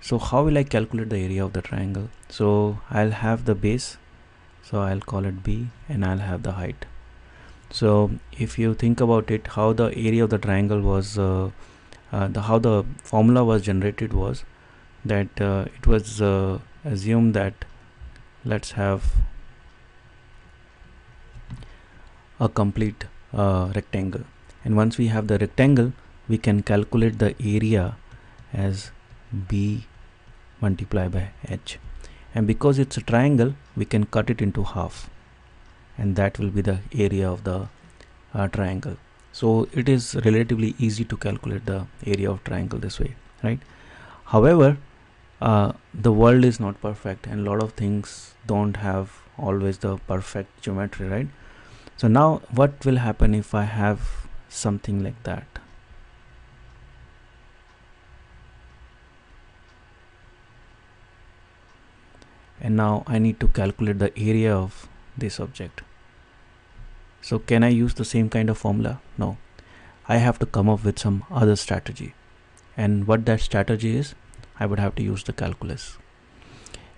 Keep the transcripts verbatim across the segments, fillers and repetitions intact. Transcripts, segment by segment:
So how will I calculate the area of the triangle? So I'll have the base, so I'll call it B, and I'll have the height. So if you think about it, how the area of the triangle was uh, uh, the how the formula was generated was that uh, it was uh, assumed that let's have a complete uh, rectangle, and once we have the rectangle, we can calculate the area as B multiplied by H, and because it's a triangle, we can cut it into half, and that will be the area of the uh, triangle. So it is relatively easy to calculate the area of triangle this way, right? However, uh, the world is not perfect, and a lot of things don't have always the perfect geometry, right? So now what will happen if I have something like that? And now I need to calculate the area of this object. So can I use the same kind of formula? No, I have to come up with some other strategy, and what that strategy is, I would have to use the calculus.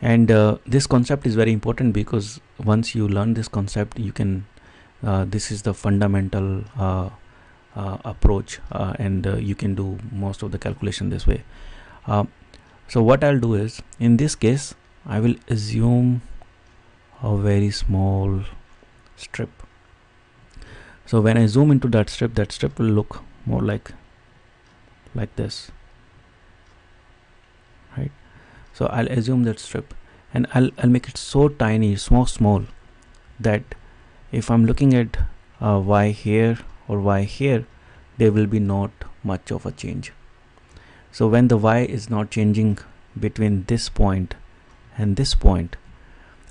And uh, this concept is very important, because once you learn this concept, you can uh, this is the fundamental uh, uh, approach, uh, and uh, you can do most of the calculation this way. Uh, so what I'll do is, in this case, I will assume a very small strip. So when I zoom into that strip, that strip will look more like like this, right? So I'll assume that strip, and I'll, I'll make it so tiny, so small, that if I'm looking at uh, Y here or Y here, there will be not much of a change. So when the Y is not changing between this point and this point,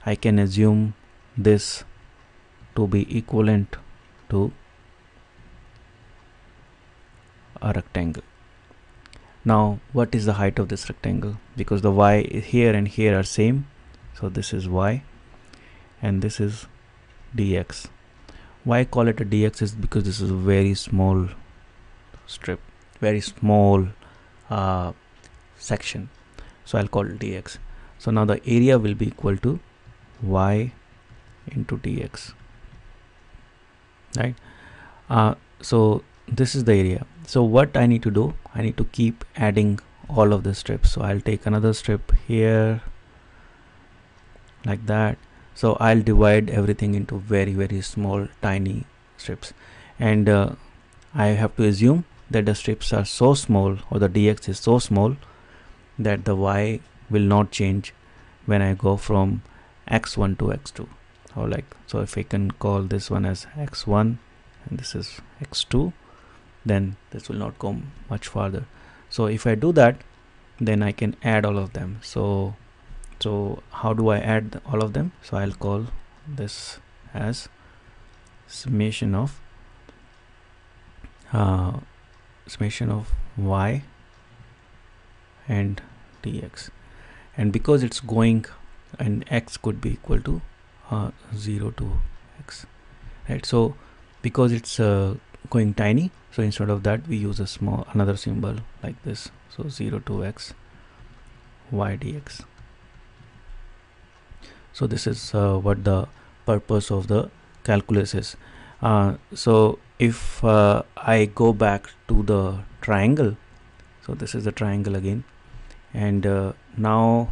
I can assume this to be equivalent to a rectangle. Now what is the height of this rectangle? Because the Y here and here are same, so this is Y and this is dx. Why call it a dx is because this is a very small strip, very small uh, section, so I'll call it dx. So now the area will be equal to Y into dx, right? Uh, so this is the area. So what I need to do, I need to keep adding all of the strips. So I'll take another strip here like that. So I'll divide everything into very very small tiny strips, and uh, I have to assume that the strips are so small, or the dx is so small, that the Y will not change when I go from x one to x two, or like, so if I can call this one as x one and this is x two, then this will not go much farther. So if I do that, then I can add all of them. So so how do I add all of them? So I'll call this as summation of uh, summation of Y and dx, and because it's going, and x could be equal to uh, zero to x, right? So because it's uh, going tiny, so instead of that we use a small another symbol like this, so zero to x Y dx. So this is uh, what the purpose of the calculus is. Uh, so if uh, I go back to the triangle, so this is the triangle again, and uh, now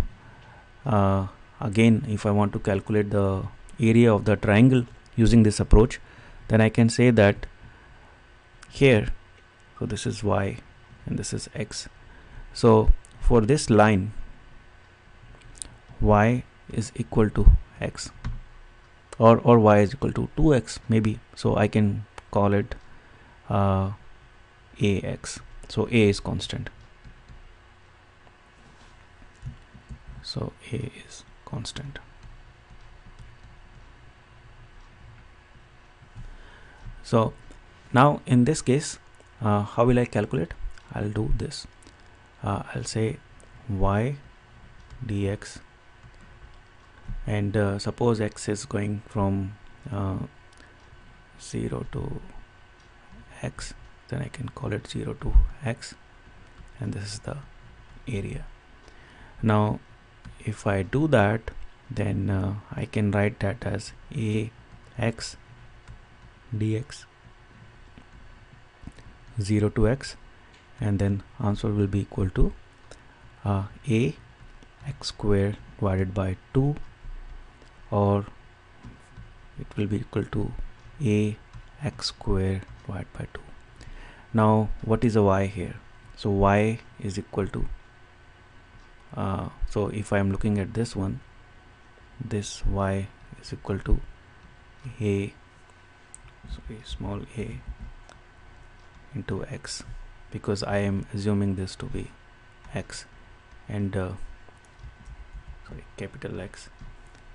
uh, again, if I want to calculate the area of the triangle using this approach, then I can say that here, so this is Y and this is X. So for this line, Y is equal to X, or or Y is equal to two x maybe. So I can call it uh, A X. So A is constant. So A is constant. So now in this case, uh, how will I calculate? I'll do this. Uh, I'll say Y dx, and uh, suppose X is going from uh, zero to X, then I can call it zero to X, and this is the area. Now if I do that, then uh, I can write that as ax dx zero to x, and then answer will be equal to uh, a x squared divided by two, or it will be equal to a x squared divided by two. Now what is a y here? So y is equal to uh, so if I am looking at this one, this y is equal to a, so a small a into x, because I am assuming this to be x, and uh, sorry, capital X,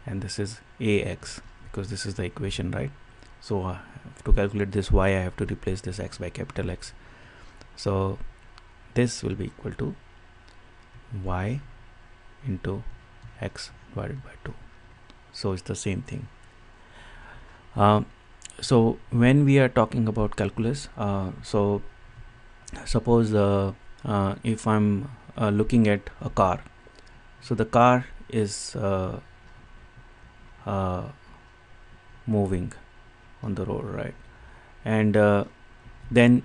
and this is ax because this is the equation, right? So uh, to calculate this y, I have to replace this x by capital X. So this will be equal to y into x divided by two. So it's the same thing. Um, so when we are talking about calculus, uh, so suppose uh, uh, if I'm uh, looking at a car, so the car is uh, uh, moving on the road, right? And uh, then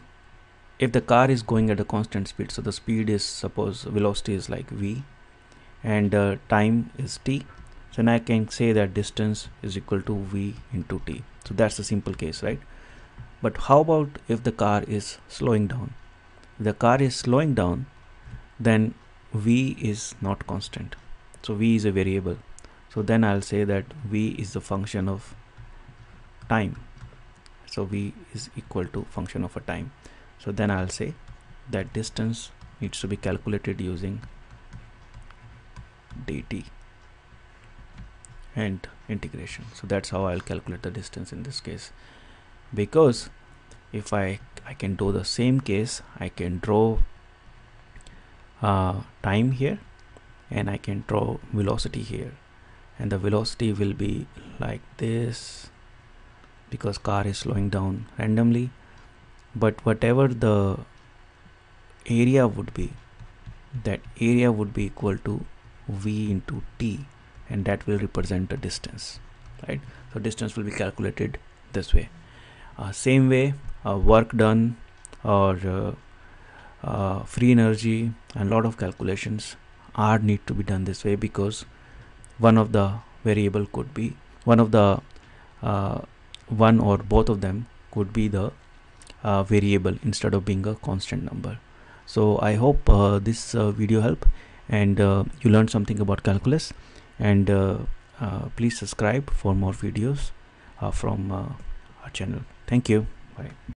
if the car is going at a constant speed, so the speed is, suppose velocity is like v, and uh, time is t, so now I can say that distance is equal to v into t. So that's the simple case, right? But how about if the car is slowing down? If the car is slowing down, then v is not constant, so v is a variable. So then I'll say that v is the function of time, so v is equal to function of a time. So then I'll say that distance needs to be calculated using dt and integration. So that's how I'll calculate the distance in this case, because if I I can do the same case, I can draw uh, time here and I can draw velocity here, and the velocity will be like this because car is slowing down randomly, but whatever the area would be, that area would be equal to v into t, and that will represent the distance, right? So distance will be calculated this way. Uh, same way, uh, work done or uh, uh, free energy and lot of calculations are need to be done this way, because one of the variable could be one of the uh, one or both of them could be the uh, variable instead of being a constant number. So I hope uh, this uh, video helped, and uh, you learned something about calculus, and uh, uh, please subscribe for more videos uh, from uh, our channel. Thank you. Bye.